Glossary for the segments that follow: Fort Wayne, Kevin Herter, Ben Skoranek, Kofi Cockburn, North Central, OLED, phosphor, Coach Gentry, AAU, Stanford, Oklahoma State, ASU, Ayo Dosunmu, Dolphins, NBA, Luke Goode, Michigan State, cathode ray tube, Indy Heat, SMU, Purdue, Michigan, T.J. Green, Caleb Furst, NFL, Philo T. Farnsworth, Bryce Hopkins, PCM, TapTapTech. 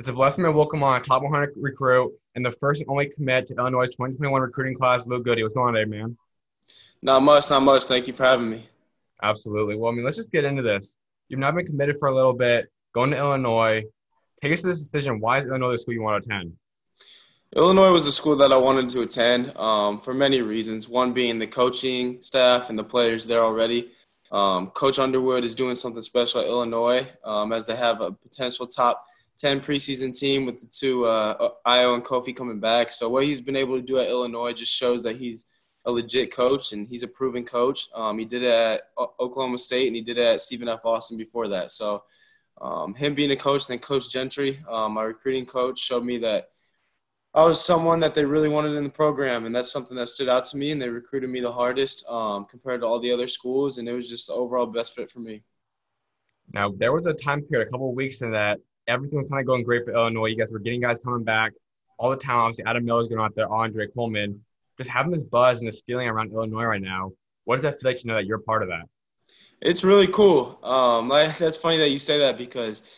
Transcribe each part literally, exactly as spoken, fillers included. It's a blessing to welcome on a top one hundred recruit and the first and only commit to Illinois' twenty twenty-one recruiting class, Luke Goode. What's going on today, man? Not much, not much. Thank you for having me. Absolutely. Well, I mean, let's just get into this. You've not been committed for a little bit, going to Illinois. Take us to this decision. Why is Illinois the school you want to attend? Illinois was the school that I wanted to attend um, for many reasons, one being the coaching staff and the players there already. Um, Coach Underwood is doing something special at Illinois um, as they have a potential top ten preseason team with the two, uh, Ayo and Kofi, coming back. So what he's been able to do at Illinois just shows that he's a legit coach and he's a proven coach. Um, he did it at o- Oklahoma State and he did it at Stephen F. Austin before that. So um, him being a coach, and then Coach Gentry, um, my recruiting coach, showed me that I was someone that they really wanted in the program, and that's something that stood out to me, and they recruited me the hardest um, compared to all the other schools, and it was just the overall best fit for me. Now, there was a time period, a couple of weeks in that, everything was kind of going great for Illinois. You guys were getting guys coming back all the time. Obviously, Adam Miller is going out there, Andre Coleman. Just having this buzz and this feeling around Illinois right now, what does that feel like to know that you're part of that? It's really cool. Um, like, that's funny that you say that because –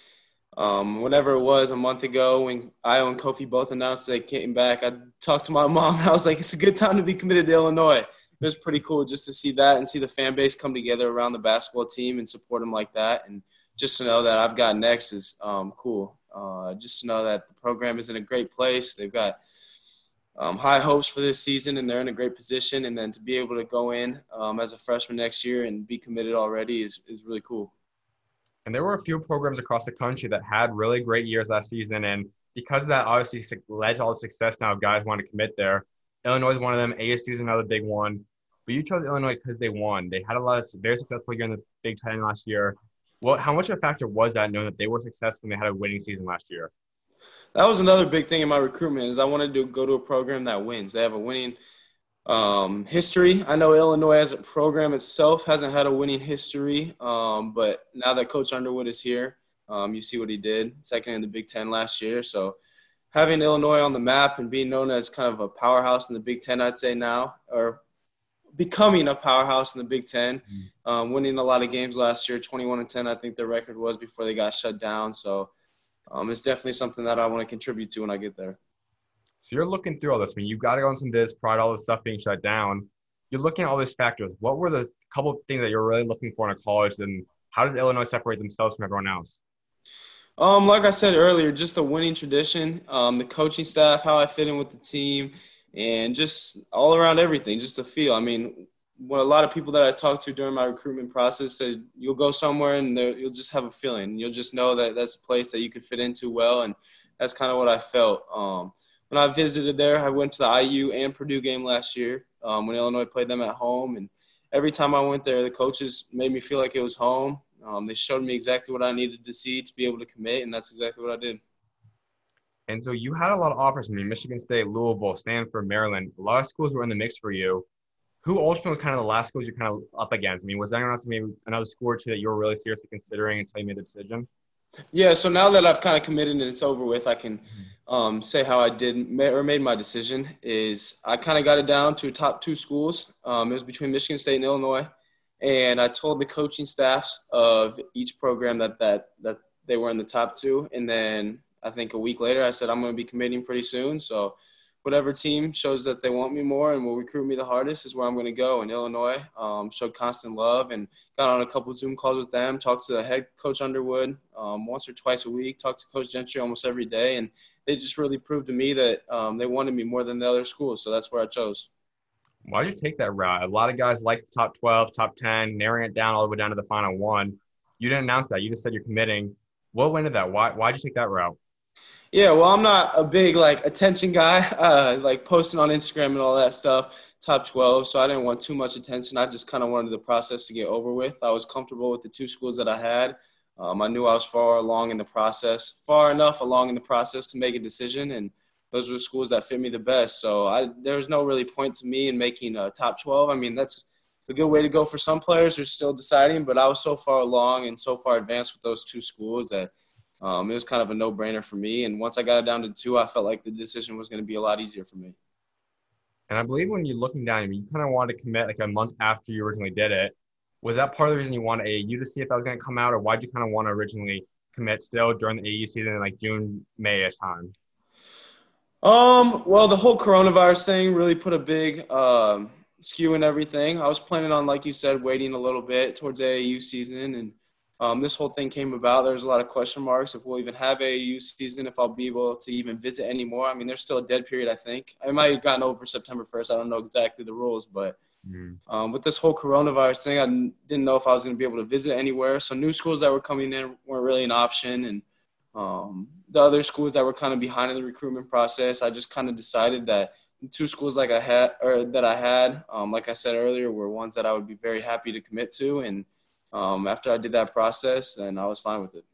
Um, whenever it was a month ago when Io and Kofi both announced they came back, I talked to my mom and I was like, it's a good time to be committed to Illinois. It was pretty cool just to see that and see the fan base come together around the basketball team and support them like that. And just to know that I've got next is um, cool. Uh, just to know that the program is in a great place. They've got um, high hopes for this season and they're in a great position. And then to be able to go in um, as a freshman next year and be committed already is, is really cool. And there were a few programs across the country that had really great years last season. And because of that obviously led to all the success now, guys want to commit there. Illinois is one of them. A S U is another big one. But you chose Illinois because they won. They had a lot of very successful year in the Big Ten last year. Well, how much of a factor was that knowing that they were successful and they had a winning season last year? That was another big thing in my recruitment is I wanted to go to a program that wins. They have a winning um, history. I know Illinois as a program itself hasn't had a winning history, um, but now that Coach Underwood is here, um, you see what he did, second in the Big Ten last year. So having Illinois on the map and being known as kind of a powerhouse in the Big Ten, I'd say now, or becoming a powerhouse in the Big Ten, mm-hmm. um, winning a lot of games last year, twenty-one and ten, I think the record was before they got shut down. So um, it's definitely something that I want to contribute to when I get there. So you're looking through all this. I mean, you've got to go into this, prior to all this stuff being shut down. You're looking at all these factors. What were the couple of things that you're really looking for in a college, and how did Illinois separate themselves from everyone else? Um, like I said earlier, just the winning tradition, um, the coaching staff, how I fit in with the team, and just all around everything, just the feel. I mean, what a lot of people that I talked to during my recruitment process said, you'll go somewhere and you'll just have a feeling. You'll just know that that's a place that you could fit into well, and that's kind of what I felt. Um, When I visited there, I went to the I U and Purdue game last year um, when Illinois played them at home. And every time I went there, the coaches made me feel like it was home. Um, they showed me exactly what I needed to see to be able to commit, and that's exactly what I did. And so you had a lot of offers from Michigan State, Louisville, Stanford, Maryland. A lot of schools were in the mix for you. Who ultimately was kind of the last schools you're kind of up against? I mean, was there anyone else, maybe another school or two that you were really seriously considering until you made the decision? Yeah, so now that I've kind of committed and it's over with, I can um, say how I did or made my decision is I kind of got it down to top two schools. Um, it was between Michigan State and Illinois, and I told the coaching staffs of each program that that, that they were in the top two, and then I think a week later I said I'm going to be committing pretty soon, so whatever team shows that they want me more and will recruit me the hardest is where I'm going to go. And Illinois um, showed constant love and got on a couple Zoom calls with them, talked to the head coach Underwood um, once or twice a week, talked to Coach Gentry almost every day. And they just really proved to me that um, they wanted me more than the other schools. So that's where I chose. Why did you take that route? A lot of guys like the top twelve, top ten, narrowing it down all the way down to the final one. You didn't announce that. You just said you're committing. What went into that? Why Why did you take that route? Yeah, well, I'm not a big, like, attention guy, uh, like posting on Instagram and all that stuff, top twelve, so I didn't want too much attention. I just kind of wanted the process to get over with. I was comfortable with the two schools that I had. Um, I knew I was far along in the process, far enough along in the process to make a decision, and those were schools that fit me the best. So I, there was no really point to me in making a top twelve. I mean, that's a good way to go for some players who are still deciding, but I was so far along and so far advanced with those two schools that – Um, it was kind of a no-brainer for me. And once I got it down to two, I felt like the decision was going to be a lot easier for me. And I believe when you're looking down, I mean, you kind of wanted to commit like a month after you originally did it. Was that part of the reason you wanted A A U to see if that was going to come out, or why did you kind of want to originally commit still during the A U season, like June, May-ish time? Um, well, the whole coronavirus thing really put a big um, skew in everything. I was planning on, like you said, waiting a little bit towards A A U season, and um, this whole thing came about. There's a lot of question marks if we'll even have A A U season, if I'll be able to even visit anymore. I mean, there's still a dead period, I think. It might have gotten over September first. I don't know exactly the rules, but mm. um, with this whole coronavirus thing, I didn't know if I was going to be able to visit anywhere. So new schools that were coming in weren't really an option, and um, the other schools that were kind of behind in the recruitment process, I just kind of decided that the two schools like I had, or that I had, um, like I said earlier, were ones that I would be very happy to commit to. And um, after I did that process, then I was fine with it.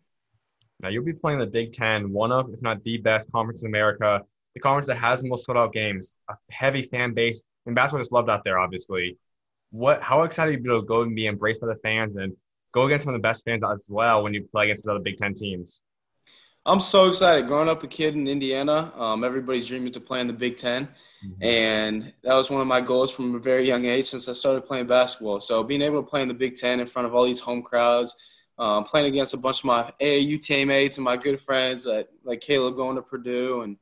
Now you'll be playing the Big Ten, one of, if not the best conference in America, the conference that has the most sold out games, a heavy fan base, and basketball is loved out there, obviously. What, how excited are you to go and be embraced by the fans and go against some of the best fans as well when you play against those other Big Ten teams? I'm so excited. Growing up a kid in Indiana, um, everybody's dreaming to play in the Big Ten. Mm-hmm. And that was one of my goals from a very young age since I started playing basketball. So being able to play in the Big Ten in front of all these home crowds, um, playing against a bunch of my A A U teammates and my good friends, like, like Caleb going to Purdue and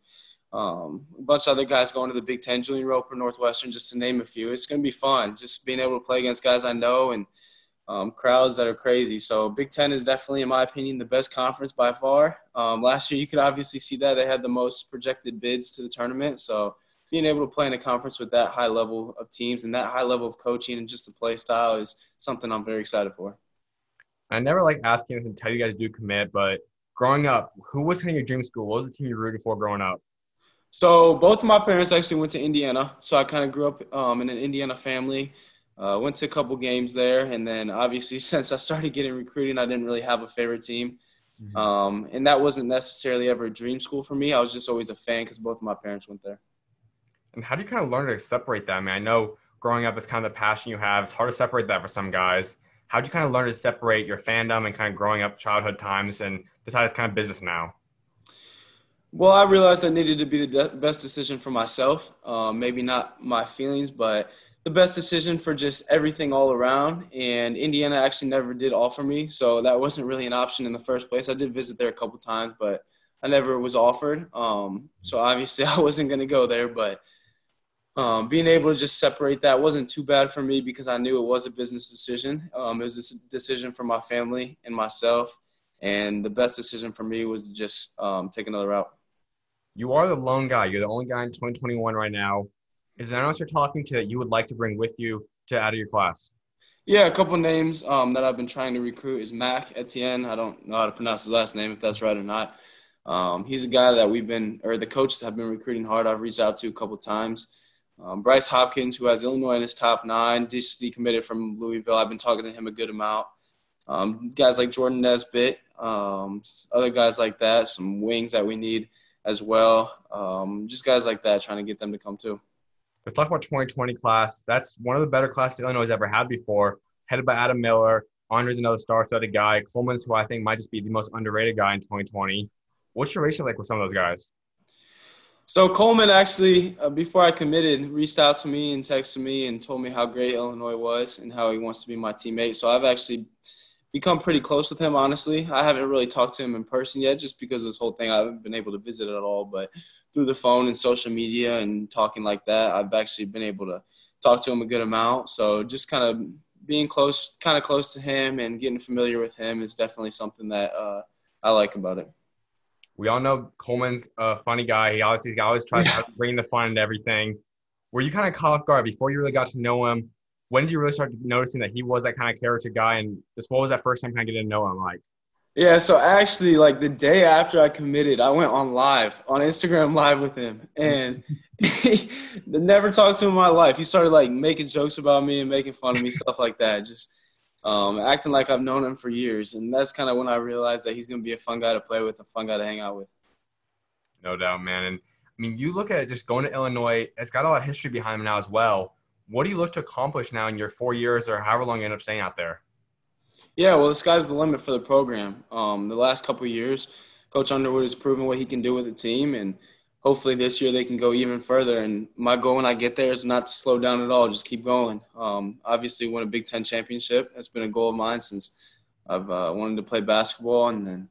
um, a bunch of other guys going to the Big Ten, Julian Roper, Northwestern, just to name a few. It's going to be fun just being able to play against guys I know and Um, crowds that are crazy. So Big Ten is definitely, in my opinion, the best conference by far. Um, last year, you could obviously see that they had the most projected bids to the tournament. So being able to play in a conference with that high level of teams and that high level of coaching and just the play style is something I'm very excited for. I never like asking this until you guys do commit, but growing up, who was kind of your dream school? What was the team you rooted for growing up? So both of my parents actually went to Indiana. So I kind of grew up um, in an Indiana family. Uh, went to a couple games there, and then obviously since I started getting recruiting, I didn't really have a favorite team. Mm-hmm. Um, and that wasn't necessarily ever a dream school for me. I was just always a fan because both of my parents went there. And how do you kind of learn to separate that? I mean, I know growing up it's kind of the passion you have. It's hard to separate that for some guys. How do you kind of learn to separate your fandom and kind of growing up childhood times and decide it's kind of business now? Well, I realized I needed to be the de- best decision for myself. Uh, maybe not my feelings, but – the best decision for just everything all around, and Indiana actually never did offer me, so that wasn't really an option in the first place. I did visit there a couple times, but I never was offered, um, so obviously I wasn't going to go there, but um, being able to just separate that wasn't too bad for me because I knew it was a business decision. Um, it was a decision for my family and myself, and the best decision for me was to just um, take another route. You are the lone guy. You're the only guy in twenty twenty-one right now. Is there anyone else you're talking to that you would like to bring with you to out of your class? Yeah, a couple names um, that I've been trying to recruit is Mac Etienne. I don't know how to pronounce his last name, if that's right or not. Um, he's a guy that we've been – or the coaches have been recruiting hard. I've reached out to a couple times. Um, Bryce Hopkins, who has Illinois in his top nine, digitally committed from Louisville. I've been talking to him a good amount. Um, guys like Jordan Nesbitt, um, other guys like that, some wings that we need as well. Um, just guys like that, trying to get them to come too. Let's talk about twenty twenty class. That's one of the better classes Illinois has ever had before, headed by Adam Miller. Andre's another star-studded guy. Coleman's, who I think might just be the most underrated guy in twenty twenty. What's your relationship like with some of those guys? So Coleman actually, uh, before I committed, reached out to me and texted me and told me how great Illinois was and how he wants to be my teammate. So I've actually become pretty close with him, honestly. I haven't really talked to him in person yet just because of this whole thing. I haven't been able to visit at all, but through the phone and social media and talking like that, I've actually been able to talk to him a good amount. So just kind of being close, kind of close to him and getting familiar with him is definitely something that uh, I like about it. We all know Coleman's a funny guy. He obviously he always tries to bring the fun into everything. Were you kind of caught off guard before you really got to know him? When did you really start noticing that he was that kind of character guy? And just what was that first time kind of getting to know him like? Yeah, so actually, like, the day after I committed, I went on live, on Instagram Live with him. And I never talked to him in my life. He started, like, making jokes about me and making fun of me, stuff like that, just um, acting like I've known him for years. And that's kind of when I realized that he's going to be a fun guy to play with, a fun guy to hang out with. No doubt, man. And, I mean, you look at just going to Illinois, it's got a lot of history behind him now as well. What do you look to accomplish now in your four years or however long you end up staying out there? Yeah, well, the sky's the limit for the program. Um, the last couple of years, Coach Underwood has proven what he can do with the team, and hopefully this year they can go even further. And my goal when I get there is not to slow down at all, just keep going. Um, obviously, win a Big Ten championship. That's been a goal of mine since I've uh, wanted to play basketball, and then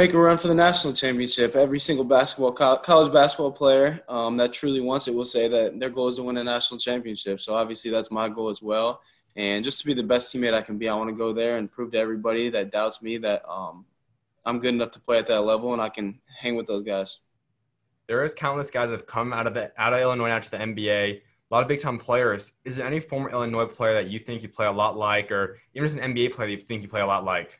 make a run for the national championship. Every single basketball college basketball player um, that truly wants it will say that their goal is to win a national championship. So obviously that's my goal as well. And just to be the best teammate I can be, I want to go there and prove to everybody that doubts me that um, I'm good enough to play at that level and I can hang with those guys. There is countless guys that have come out of the out of Illinois out to the N B A. A lot of big-time players. Is there any former Illinois player that you think you play a lot like, or even just an N B A player that you think you play a lot like?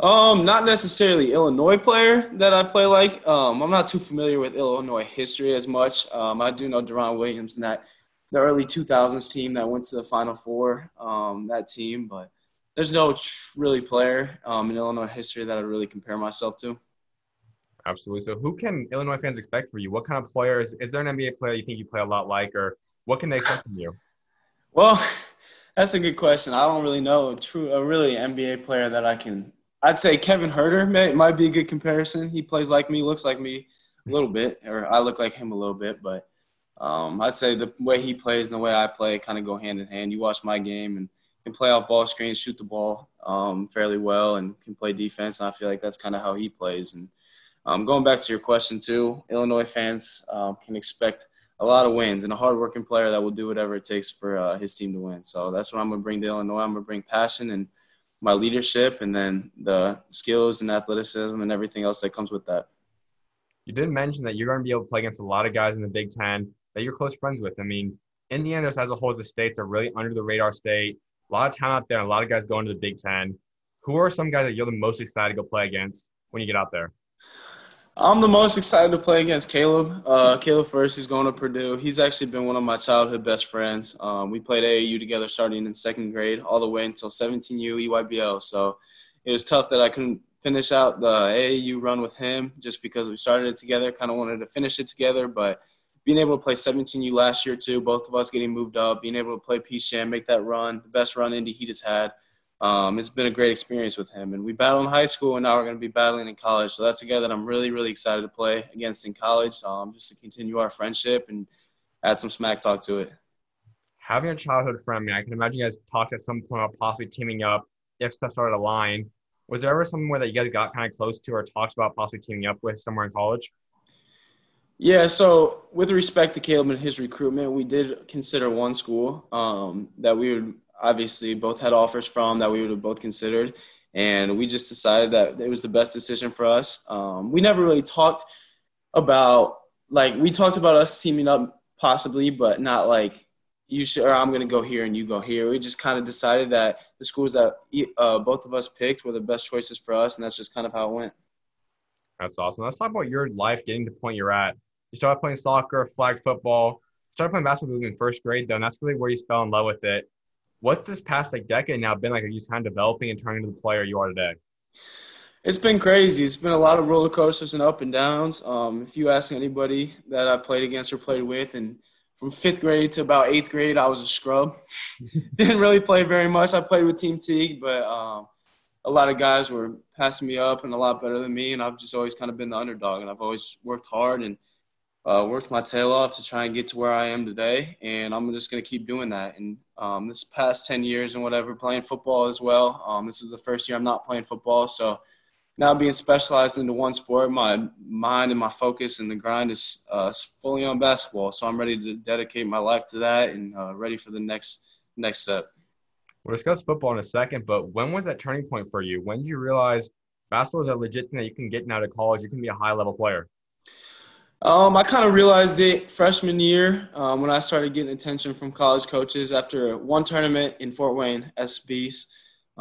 Um, not necessarily Illinois player that I play like. Um, I'm not too familiar with Illinois history as much. Um, I do know Deron Williams and that the early two thousands team that went to the Final Four, um, that team. But there's no really player um, in Illinois history that I really compare myself to. Absolutely. So who can Illinois fans expect for you? What kind of players? Is there an N B A player you think you play a lot like, or what can they expect from you? Well, that's a good question. I don't really know a true, a really N B A player that I can. I'd say Kevin Herter may, might be a good comparison. He plays like me, looks like me a little bit, or I look like him a little bit. But um, I'd say the way he plays and the way I play kind of go hand in hand. You watch my game and can play off ball screens, shoot the ball um, fairly well, and can play defense. And I feel like that's kind of how he plays. And Um, going back to your question, too, Illinois fans uh, can expect a lot of wins and a hardworking player that will do whatever it takes for uh, his team to win. So that's what I'm going to bring to Illinois. I'm going to bring passion and my leadership and then the skills and athleticism and everything else that comes with that. You did mention that you're going to be able to play against a lot of guys in the Big Ten that you're close friends with. I mean, Indiana as a whole, the state's a really under-the-radar state. A lot of time out there, and a lot of guys going to the Big Ten. Who are some guys that you're the most excited to go play against when you get out there? I'm the most excited to play against Caleb. Uh, Caleb Furst, he's going to Purdue. He's actually been one of my childhood best friends. Um, we played A A U together starting in second grade all the way until seventeen U E Y B L. So it was tough that I couldn't finish out the A A U run with him just because we started it together, kind of wanted to finish it together. But being able to play seventeen U last year too, both of us getting moved up, being able to play P C M, make that run, the best run Indy Heat has had. Um, it's been a great experience with him. And we battled in high school, and now we're going to be battling in college. So that's a guy that I'm really, really excited to play against in college, um, just to continue our friendship and add some smack talk to it. Having a childhood friend, I mean, I can imagine you guys talked at some point about possibly teaming up if stuff started to align. Was there ever somewhere that you guys got kind of close to or talked about possibly teaming up with somewhere in college? Yeah, so with respect to Caleb and his recruitment, we did consider one school um, that we would – obviously both had offers from that we would have both considered, and we just decided that it was the best decision for us. Um, we never really talked about, like, we talked about us teaming up possibly, but not like you should, or I'm going to go here and you go here. We just kind of decided that the schools that uh, both of us picked were the best choices for us, and that's just kind of how it went. That's awesome. Let's talk about your life getting to the point you're at. You started playing soccer, flag football, started playing basketball in first grade, though, and that's really where you fell in love with it. What's this past like decade now been like? Are you kind of developing and turning into the player you are today? It's been crazy. It's been a lot of roller coasters and up and downs. Um, if you ask anybody that I played against or played with, and from fifth grade to about eighth grade, I was a scrub. Didn't really play very much. I played with Team Teague, but um, a lot of guys were passing me up and a lot better than me, and I've just always kind of been the underdog, and I've always worked hard and Uh, worked my tail off to try and get to where I am today, and I'm just going to keep doing that. And um, this past ten years and whatever, playing football as well, um, this is the first year I'm not playing football. So now being specialized into one sport, my mind and my focus and the grind is uh, fully on basketball. So I'm ready to dedicate my life to that and uh, ready for the next next step. We'll discuss football in a second, but when was that turning point for you? When did you realize basketball is a legit thing that you can get out of college, you can be a high-level player? Um, I kind of realized it freshman year um, when I started getting attention from college coaches after one tournament in Fort Wayne, S Bs.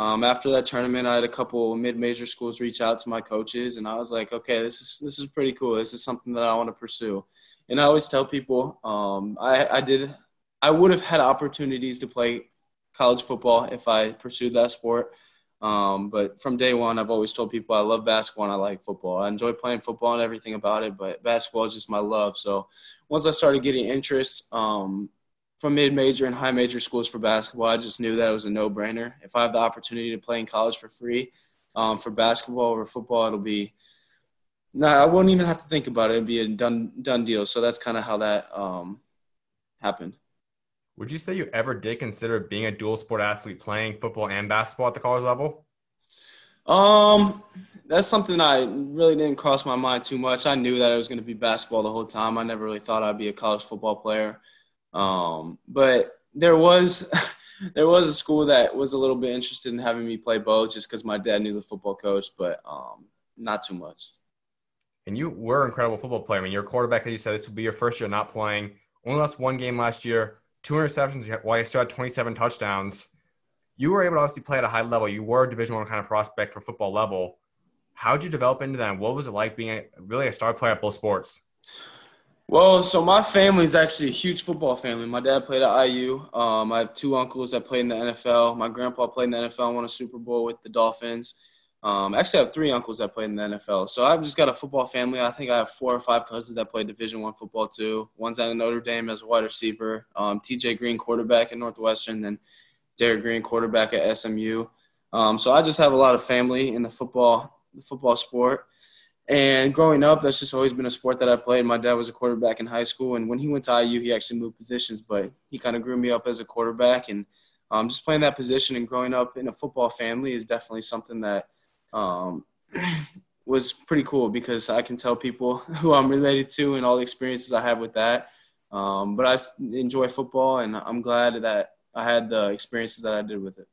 Um, after that tournament, I had a couple mid-major schools reach out to my coaches, and I was like, okay, this is this is pretty cool. This is something that I want to pursue. And I always tell people um, I, I did I would have had opportunities to play college football if I pursued that sport. Um, but from day one, I've always told people I love basketball and I like football. I enjoy playing football and everything about it, but basketball is just my love. So once I started getting interest um, from mid-major and high-major schools for basketball, I just knew that it was a no-brainer. If I have the opportunity to play in college for free um, for basketball or football, it'll be no, nah, I wouldn't even have to think about it. It'd be a done done deal. So that's kind of how that um, happened. Would you say you ever did consider being a dual sport athlete, playing football and basketball at the college level? Um, that's something I really didn't cross my mind too much. I knew that it was going to be basketball the whole time. I never really thought I'd be a college football player. Um, but there was there was a school that was a little bit interested in having me play both just because my dad knew the football coach, but um, not too much. And you were an incredible football player. I mean, you're a quarterback that you said this would be your first year not playing. Only lost one game last year, two interceptions while you still had twenty-seven touchdowns. You were able to obviously play at a high level. You were a Division One kind of prospect for football level. How did you develop into that? What was it like being a, really a star player at both sports? Well, so my family is actually a huge football family. My dad played at I U. Um, I have two uncles that played in the N F L. My grandpa played in the N F L and won a Super Bowl with the Dolphins. Um, actually, I have three uncles that played in the N F L. So I've just got a football family. I think I have four or five cousins that play Division One football too. One's at Notre Dame as a wide receiver. Um, T J Green, quarterback at Northwestern, and Derek Green, quarterback at S M U. Um, so I just have a lot of family in the football, the football sport. And growing up, that's just always been a sport that I played. My dad was a quarterback in high school, and when he went to I U, he actually moved positions, but he kind of grew me up as a quarterback. And um, just playing that position and growing up in a football family is definitely something that um, was pretty cool because I can tell people who I'm related to and all the experiences I have with that. Um, but I enjoy football, and I'm glad that I had the experiences that I did with it.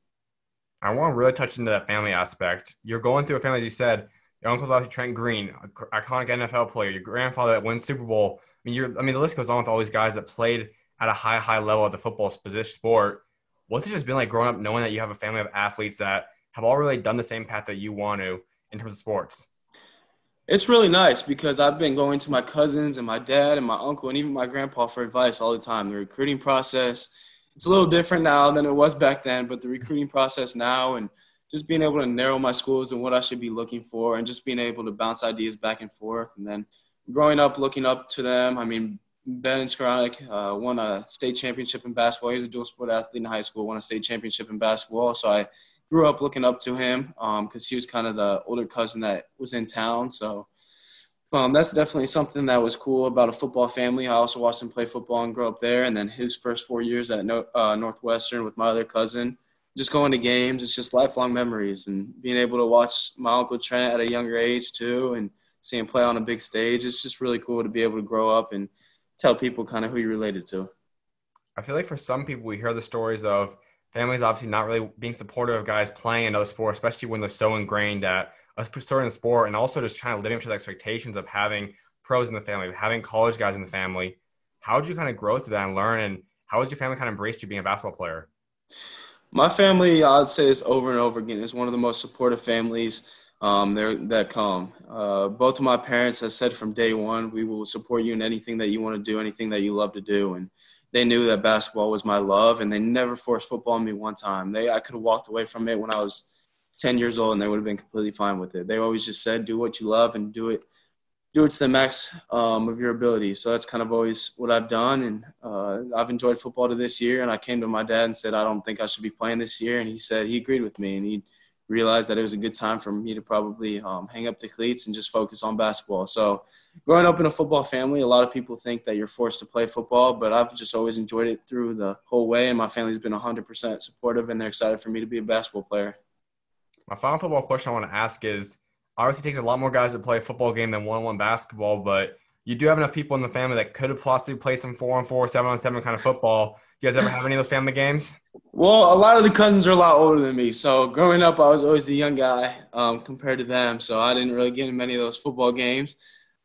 I want to really touch into that family aspect. You're going through a family, as you said. Your uncle's obviously Trent Green, an iconic N F L player. Your grandfather that wins Super Bowl. I mean, you're, I mean, the list goes on with all these guys that played at a high, high level at the football sport. What's it just been like growing up knowing that you have a family of athletes that have all really done the same path that you want to in terms of sports? It's really nice because I've been going to my cousins and my dad and my uncle and even my grandpa for advice all the time. The recruiting process, it's a little different now than it was back then, but the recruiting process now and just being able to narrow my schools and what I should be looking for and just being able to bounce ideas back and forth. And then growing up, looking up to them. I mean, Ben Skoranek uh, won a state championship in basketball. He was a dual sport athlete in high school, won a state championship in basketball. So I grew up looking up to him um, because he was kind of the older cousin that was in town. So um, that's definitely something that was cool about a football family. I also watched him play football and grow up there. And then his first four years at no- uh, Northwestern with my other cousin, just going to games, it's just lifelong memories. And being able to watch my Uncle Trent at a younger age too and see him play on a big stage, it's just really cool to be able to grow up and tell people kind of who you're related to. I feel like for some people, we hear the stories of families obviously not really being supportive of guys playing another sport, especially when they're so ingrained at a certain sport and also just trying to live up to the expectations of having pros in the family, having college guys in the family. How did you kind of grow through that and learn? And how has your family kind of embraced you being a basketball player? My family, I'd say this over and over again, is one of the most supportive families um, there that come. Uh, both of my parents have said from day one, we will support you in anything that you want to do, anything that you love to do. And they knew that basketball was my love, and they never forced football on me one time. They I could have walked away from it when I was ten years old, and they would have been completely fine with it. They always just said, do what you love and do it do it to the max um, of your ability. So that's kind of always what I've done. And uh, I've enjoyed football to this year. And I came to my dad and said, I don't think I should be playing this year. And he said, he agreed with me. And he realized that it was a good time for me to probably um, hang up the cleats and just focus on basketball. So growing up in a football family, a lot of people think that you're forced to play football, but I've just always enjoyed it through the whole way. And my family's been one hundred percent supportive, and they're excited for me to be a basketball player. My final football question I want to ask is, obviously, it takes a lot more guys to play a football game than one-on-one basketball, but you do have enough people in the family that could have possibly played some four-on-four, seven-on-seven kind of football. You guys ever have any of those family games? Well, a lot of the cousins are a lot older than me. So growing up, I was always the young guy um, compared to them, so I didn't really get in many of those football games.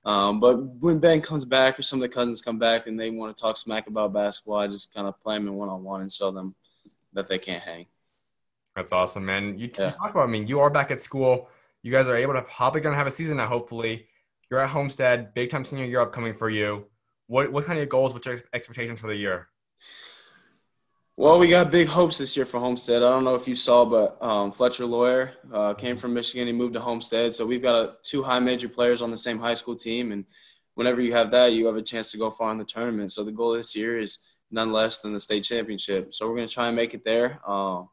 Um, but when Ben comes back or some of the cousins come back and they want to talk smack about basketball, I just kind of play them in one-on-one and show them that they can't hang. That's awesome, man. You, yeah. you talk about, I mean, you are back at school. You guys are able to probably going to have a season now, hopefully. You're at Homestead, big-time senior year upcoming for you. What what kind of goals, what's your expectations for the year? Well, we got big hopes this year for Homestead. I don't know if you saw, but um, Fletcher Loyer uh, came from Michigan. He moved to Homestead. So we've got uh, two high major players on the same high school team. And whenever you have that, you have a chance to go far in the tournament. So the goal this year is none less than the state championship. So we're going to try and make it there. Um,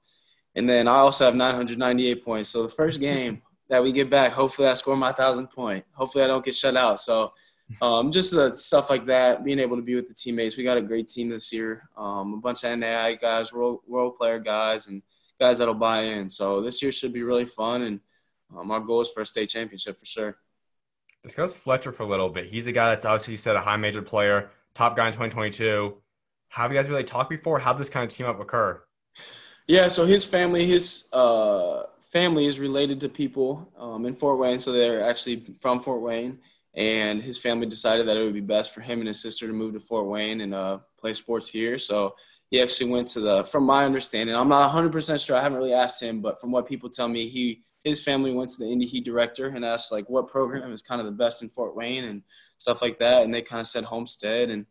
and then I also have nine hundred ninety-eight points. So the first game that we get back, hopefully I score my thousand point. Hopefully I don't get shut out. So um, just uh, stuff like that, being able to be with the teammates. We got a great team this year, um, a bunch of N A I guys, role, role player guys, and guys that will buy in. So this year should be really fun, and Um, our goal is for a state championship for sure. Discuss Fletcher for a little bit. He's a guy that's obviously said a high major player, top guy in twenty twenty-two. Have you guys really talked before? How did this kind of team up occur? Yeah, so his family, his uh, family is related to people um, in Fort Wayne, so they're actually from Fort Wayne. And his family decided that it would be best for him and his sister to move to Fort Wayne and uh, play sports here. So he actually went to the – from my understanding, I'm not one hundred percent sure. I haven't really asked him, but from what people tell me, he – his family went to the Indy Heat director and asked, like, what program is kind of the best in Fort Wayne and stuff like that. And they kind of said Homestead. And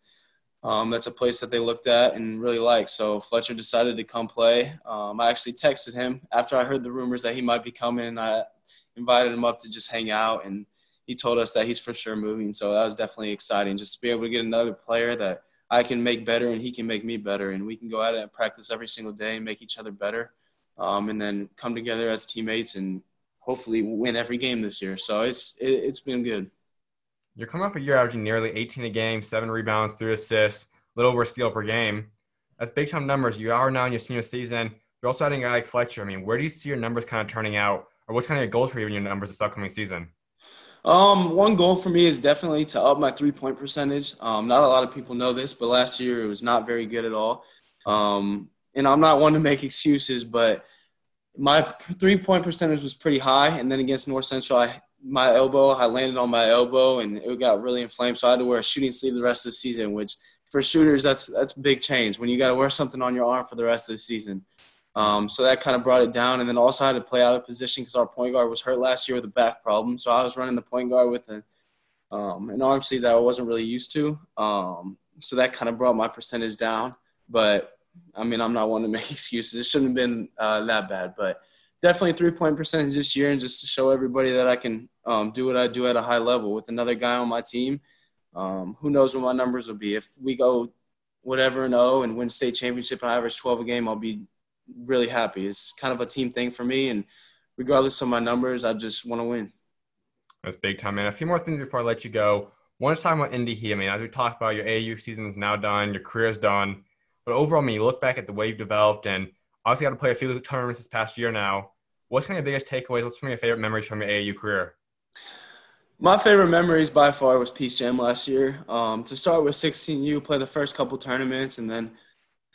um, that's a place that they looked at and really liked. So Fletcher decided to come play. Um, I actually texted him after I heard the rumors that he might be coming. I invited him up to just hang out, and he told us that he's for sure moving. So that was definitely exciting, just to be able to get another player that I can make better and he can make me better. And we can go out and practice every single day and make each other better. Um, and then come together as teammates and hopefully win every game this year. So it's it, it's been good. You're coming off a year averaging nearly eighteen a game, seven rebounds, three assists, a little over a steal per game. That's big-time numbers. You are now in your senior season. You're also adding a guy like Fletcher. I mean, where do you see your numbers kind of turning out, or what's kind of your goals for you in your numbers this upcoming season? Um, one goal for me is definitely to up my three-point percentage. Um, not a lot of people know this, but last year it was not very good at all. Um And I'm not one to make excuses, but my three-point percentage was pretty high. And then against North Central, I, my elbow, I landed on my elbow, and it got really inflamed. So I had to wear a shooting sleeve the rest of the season, which for shooters, that's that's a big change when you got to wear something on your arm for the rest of the season. Um, so that kind of brought it down. And then also I had to play out of position because our point guard was hurt last year with a back problem. So I was running the point guard with a, um, an arm sleeve that I wasn't really used to. Um, so that kind of brought my percentage down. But – I mean, I'm not one to make excuses. It shouldn't have been uh, that bad, but definitely three-point percentage this year, and just to show everybody that I can um, do what I do at a high level with another guy on my team. Um, who knows what my numbers will be. If we go whatever and oh and win state championship and I average twelve a game, I'll be really happy. It's kind of a team thing for me, and regardless of my numbers, I just want to win. That's big time, man. A few more things before I let you go. One is talking about Indy Heat. I mean, as we talked about, your A A U season is now done. Your career is done. But overall, I mean, you look back at the way you've developed and obviously got to play a few tournaments this past year now. What's kind of your biggest takeaways? What's one of your favorite memories from your A A U career? My favorite memories by far was P C M last year. Um, to start with sixteen U, play the first couple tournaments, and then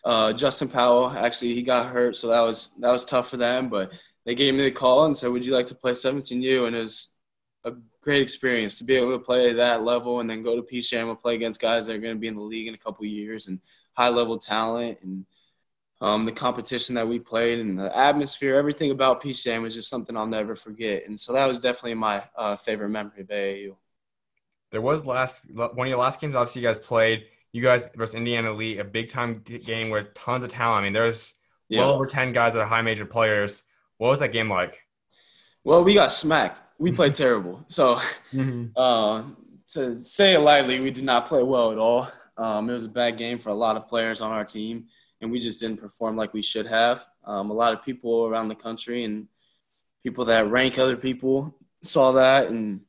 uh, Justin Powell, actually, he got hurt, so that was that was tough for them. But they gave me the call and said, would you like to play seventeen U? And it was a great experience to be able to play that level and then go to P C M and play against guys that are going to be in the league in a couple years and high-level talent, and um, the competition that we played and the atmosphere, everything about P C M was just something I'll never forget. And so that was definitely my uh, favorite memory of A A U. There was last one of your last games, obviously, you guys played. You guys versus Indiana Elite, a big-time game with tons of talent. I mean, there's yeah. well over ten guys that are high major players. What was that game like? Well, we got smacked. We played terrible. So mm-hmm. uh, to say it lightly, we did not play well at all. Um, it was a bad game for a lot of players on our team, and we just didn't perform like we should have. Um, a lot of people around the country and people that rank other people saw that and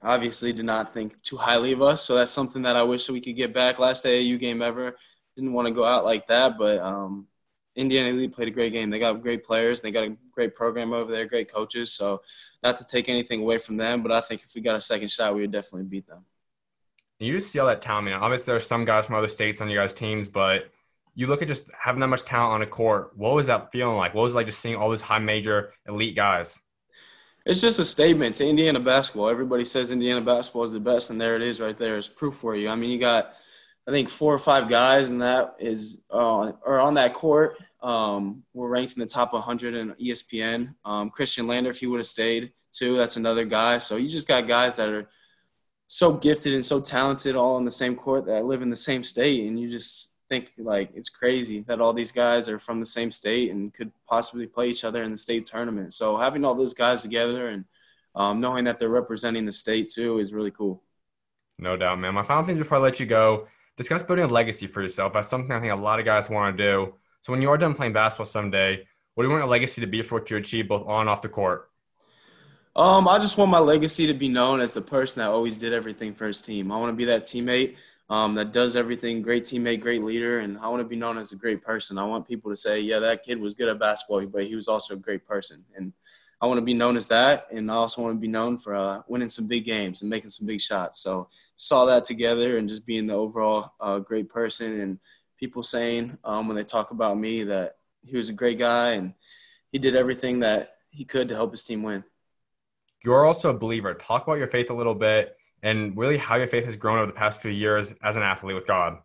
obviously did not think too highly of us. So that's something that I wish we could get back. Last A A U game ever. Didn't want to go out like that, but um, Indiana Elite played a great game. They got great players. They got a great program over there, great coaches. So not to take anything away from them, but I think if we got a second shot, we would definitely beat them. You just see all that talent. I mean, obviously there are some guys from other states on your guys' teams, but you look at just having that much talent on a court. What was that feeling like? What was it like just seeing all these high major elite guys? It's just a statement to Indiana basketball. Everybody says Indiana basketball is the best, and there it is right there. It's proof for you. I mean, you got, I think, four or five guys, and that is uh, – or on that court, um, we're ranked in the top one hundred in E S P N. Um, Christian Lander, if he would have stayed, too, that's another guy. So you just got guys that are – so gifted and so talented all on the same court that live in the same state. And you just think, like, it's crazy that all these guys are from the same state and could possibly play each other in the state tournament. So having all those guys together and um, knowing that they're representing the state too is really cool. No doubt, man. My final thing before I let you go, discuss building a legacy for yourself. That's something I think a lot of guys want to do. So when you are done playing basketball someday, what do you want a legacy to be for what you achieve both on and off the court? Um, I just want my legacy to be known as the person that always did everything for his team. I want to be that teammate um, that does everything, great teammate, great leader, and I want to be known as a great person. I want people to say, yeah, that kid was good at basketball, but he was also a great person. And I want to be known as that, and I also want to be known for uh, winning some big games and making some big shots. So saw that together and just being the overall uh, great person, and people saying um, when they talk about me that he was a great guy and he did everything that he could to help his team win. You're also a believer. Talk about your faith a little bit and really how your faith has grown over the past few years as an athlete with God.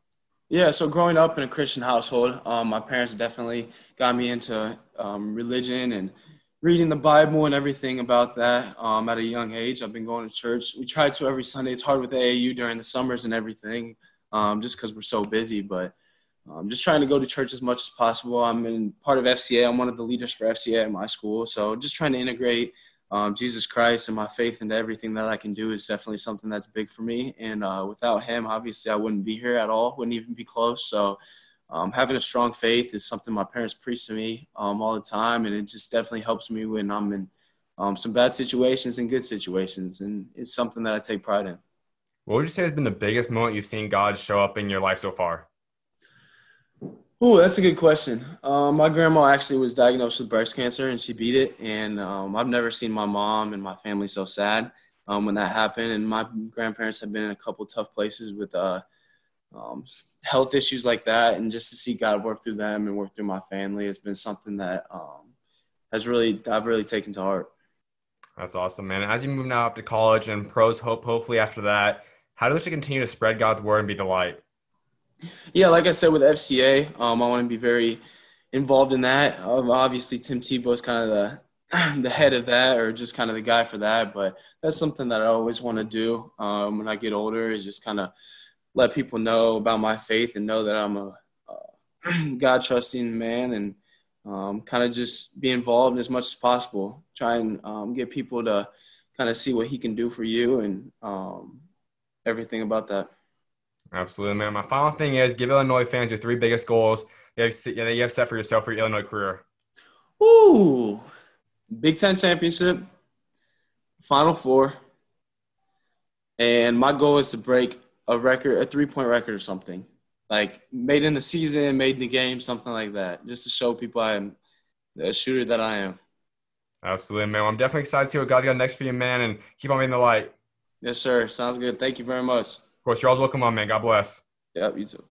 Yeah, so growing up in a Christian household, um, my parents definitely got me into um, religion and reading the Bible and everything about that um, at a young age. I've been going to church. We try to every Sunday. It's hard with A A U during the summers and everything um, just because we're so busy, but I'm just trying to go to church as much as possible. I'm in part of F C A. I'm one of the leaders for F C A at my school. So just trying to integrate um, Jesus Christ and my faith into everything that I can do is definitely something that's big for me. And uh, without him, obviously, I wouldn't be here at all, wouldn't even be close. So um, having a strong faith is something my parents preach to me um, all the time. And it just definitely helps me when I'm in um, some bad situations and good situations. And it's something that I take pride in. What would you say has been the biggest moment you've seen God show up in your life so far? Oh, that's a good question. Um, my grandma actually was diagnosed with breast cancer, and she beat it. And um, I've never seen my mom and my family so sad um, when that happened. And my grandparents have been in a couple tough places with uh, um, health issues like that. And just to see God work through them and work through my family has been something that um, has really I've really taken to heart. That's awesome, man. As you move now up to college and pros, hope hopefully after that, how does it continue to spread God's word and be the light? Yeah, like I said, with F C A, um, I want to be very involved in that. Um, obviously, Tim Tebow is kind of the, the head of that, or just kind of the guy for that. But that's something that I always want to do um, when I get older, is just kind of let people know about my faith and know that I'm a uh, God-trusting man, and um, kind of just be involved as much as possible. Try and um, get people to kind of see what he can do for you and um, everything about that. Absolutely, man. My final thing is, give Illinois fans your three biggest goals that you have set for yourself for your Illinois career. Ooh, Big Ten championship, Final Four, and my goal is to break a record, a three-point record or something, like made in the season, made in the game, something like that, just to show people I'm the shooter that I am. Absolutely, man. Well, I'm definitely excited to see what God's got next for you, man, and keep on being the light. Yes, sir. Sounds good. Thank you very much. Of course, you're always welcome on, man. God bless. Yep, you too.